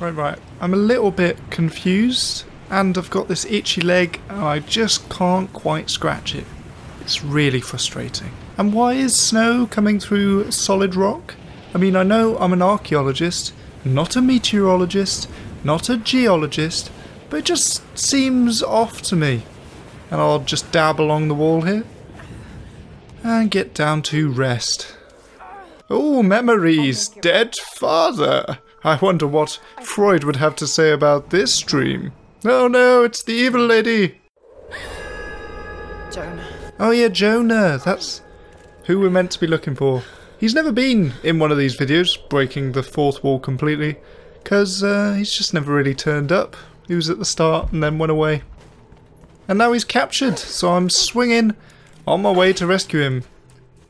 Right. I'm a little bit confused and I've got this itchy leg and I just can't quite scratch it. It's really frustrating. And why is snow coming through solid rock? I mean, I know I'm an archaeologist, not a meteorologist, not a geologist, but it just seems off to me. And I'll just dab along the wall here and get down to rest. Oh, memories! Dead father! I wonder what Freud would have to say about this dream. Oh no, it's the evil lady! Jonah. Oh yeah, Jonah. That's who we're meant to be looking for. He's never been in one of these videos, breaking the fourth wall completely, because he's just never really turned up. He was at the start and then went away. And now he's captured, so I'm swinging on my way to rescue him.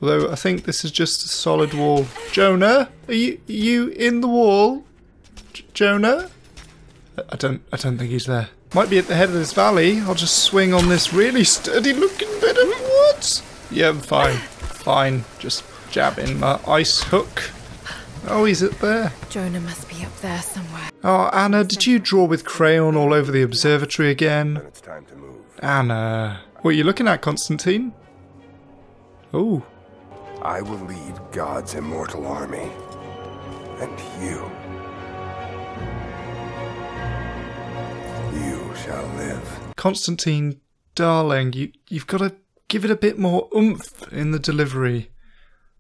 Although I think this is just a solid wall. Jonah, are you in the wall? Jonah? I don't think he's there. Might be at the head of this valley. I'll just swing on this really sturdy-looking bit of wood. Yeah, I'm fine. Fine. Just jab in my ice hook. Oh, he's up there. Jonah must be up there somewhere. Oh, Anna, did you draw with crayon all over the observatory again? It's time to move. Anna, what are you looking at, Konstantin? Oh. I will lead God's immortal army. And you. You shall live. Konstantin, darling, you've got to give it a bit more oomph in the delivery.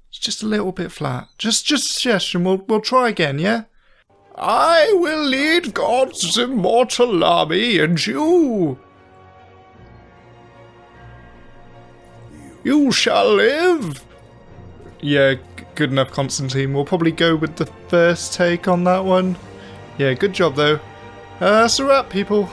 It's just a little bit flat. Just yes, and we'll try again, yeah? I will lead God's immortal army and you. You shall live! Yeah, good enough, Konstantin. We'll probably go with the first take on that one. Yeah, good job, though. That's a wrap, people.